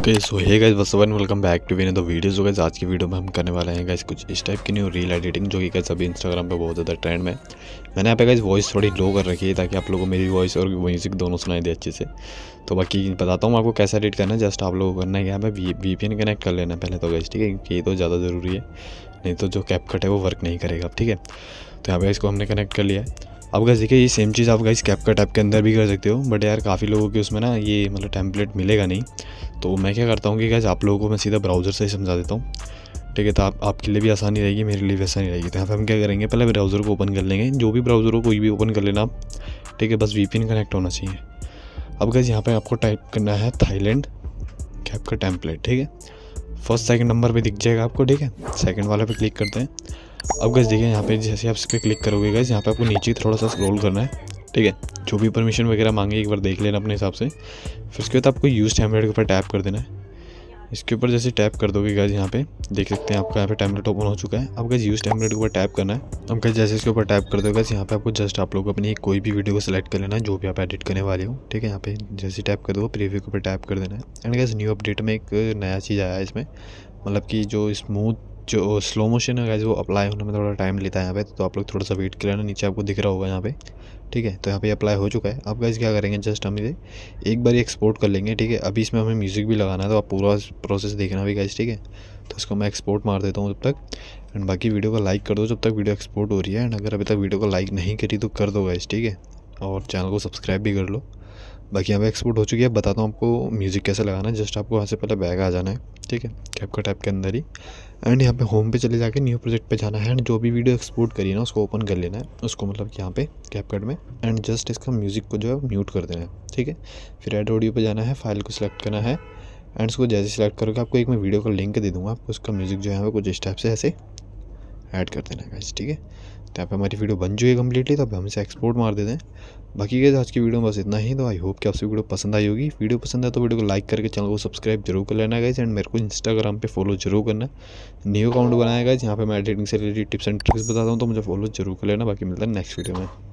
Okay so hey guys what's up and welcome back to we the videos. हो guys आज की video में हम करने वाले हैं गाइस कुछ इस टाइप की न्यू रील एडिटिंग जो कि गाइस अभी इंस्टाग्राम पे बहुत ज़्यादा ट्रेंड में। मैंने यहाँ पे गाइस वॉइस थोड़ी लो कर रखी है ताकि आप लोगों को मेरी वॉइस और म्यूज़िक दोनों सुनाई दे अच्छे से। तो बाकी बताता हूँ आपको कैसा एडिट करना है। जस्ट आप लोगों को करना है यहाँ पे VPN कनेक्ट कर लेना पहले तो गाइस, ठीक है, क्योंकि ये तो ज़्यादा ज़रूरी है, नहीं तो जो CapCut है वो वर्क नहीं करेगा, ठीक है। तो यहाँ पे इसको हमने कनेक्ट कर लिया है। अब गाइस देखिए ये सेम चीज़ आप गाइस CapCut ऐप के अंदर भी कर सकते हो, बट यार काफ़ी लोगों के उसमें ना ये मतलब टेम्पलेट मिलेगा नहीं। तो मैं क्या करता हूँ कि गाइस आप लोगों को मैं सीधा ब्राउज़र से ही समझा देता हूँ, ठीक है। तो आपके लिए भी आसानी रहेगी, मेरे लिए भी आसानी रहेगी। तो यहाँ पे हम क्या करेंगे, पहले ब्राउज़र को ओपन कर लेंगे, जो भी ब्राउज़र हो कोई भी ओपन कर लेना आप, ठीक है, बस VPN कनेक्ट होना चाहिए। अब गाइस यहाँ पर आपको टाइप करना है थाईलैंड CapCut टेम्पलेट, ठीक है। फर्स्ट सेकंड नंबर पर दिख जाएगा आपको, ठीक है, सेकंड वाला पे क्लिक करते हैं। अब गाइस देखिए यहाँ पे जैसे आप इस पर क्लिक करोगे गाइस यहाँ पे आपको नीचे थोड़ा सा स्क्रॉल करना है, ठीक है। जो भी परमिशन वगैरह मांगे एक बार देख लेना अपने हिसाब से। फिर उसके बाद आपको यूज़ टेम्पलेट के ऊपर टैप कर देना है। इसके ऊपर जैसे टैप कर दोगे गाइस यहाँ पे देख सकते हैं आपका यहाँ पे टेम्पलेट ओपन हो चुका है। अब गाइस यूज़ टेम्पलेट के ऊपर टैप करना है। अब गाइस जैसे इसके ऊपर टैप कर दोगे गाइस यहाँ पे आपको जस्ट आप लोग अपनी कोई भी वीडियो को सिलेक्ट कर लेना है जो भी आप एडिट करने वाले हो, ठीक है। यहाँ पे जैसे टैप कर दो प्रीव्यू के ऊपर टैप कर देना है। एंड गाइस न्यू अपडेट में एक नया चीज़ आया है इसमें, मतलब कि जो स्मूथ जो स्लो मोशन है गाइस वो अप्लाई होने में थोड़ा टाइम लेता है यहाँ पे, तो आप लोग थोड़ा सा वेट कर लेना। नीचे आपको दिख रहा होगा यहाँ पे, ठीक है। तो यहाँ पे अप्लाई हो चुका है। अब गाइस क्या करेंगे, जस्ट हम इसे एक बार एक्सपोर्ट कर लेंगे, ठीक है। अभी इसमें हमें म्यूज़िक भी लगाना है तो आप पूरा प्रोसेस देखना भी गाइस, ठीक है। तो इसको मैं एक्सपोर्ट मार देता हूँ जब तक, एंड बाकी वीडियो को लाइक कर दो जब तक वीडियो एक्सपोर्ट हो रही है। एंड अगर अभी तक वीडियो को लाइक नहीं करी तो कर दो गाइस, ठीक है, और चैनल को सब्सक्राइब भी कर लो। बाकी यहाँ पे एक्सपोर्ट हो चुकी है। बताता हूँ आपको म्यूज़िक कैसे लगाना है। जस्ट आपको यहाँ से पहले बैग आ जाना है, ठीक है, CapCut ऐप के अंदर ही। एंड यहाँ पे होम पे चले जाके न्यू प्रोजेक्ट पे जाना है एंड जो भी वीडियो एक्सपोर्ट करिए ना उसको ओपन कर लेना है, उसको मतलब कि यहाँ पे CapCut में। एंड जस्ट इसका म्यूज़िक को जो है म्यूट कर देना है, ठीक है। फिर ऐड ऑडियो पर जाना है, फाइल को सिलेक्ट करना है एंड उसको जैसे सिलेक्ट करोगे आपको एक मैं वीडियो का लिंक दे दूँगा, आपको उसका म्यूज़िक जो है कुछ इस टाइप से ऐसे ऐड कर देना है गाइस, ठीक है। तो यहाँ पे हमारी वीडियो बन चुकी है कम्प्लीटली, तो अब हम इसे एक्सपोर्ट मार देते हैं। बाकी गाइस आज की वीडियो में बस इतना ही। तो आई होप कि आपसे वीडियो पसंद आई होगी। वीडियो पसंद है तो वीडियो को लाइक करके चैनल को सब्सक्राइब जरूर कर लेना गाइस, एंड मेरे को Instagram पे फॉलो जरूर करना। न्यू अकाउंट बनाया गाइस, यहाँ पे मैं एडिटिंग से रिलेटेड टिप्स एंड ट्रिक्स बताता हूँ, तो मुझे फॉलो जरूर कर लेना। बाकी मिलता है नेक्स्ट वीडियो में।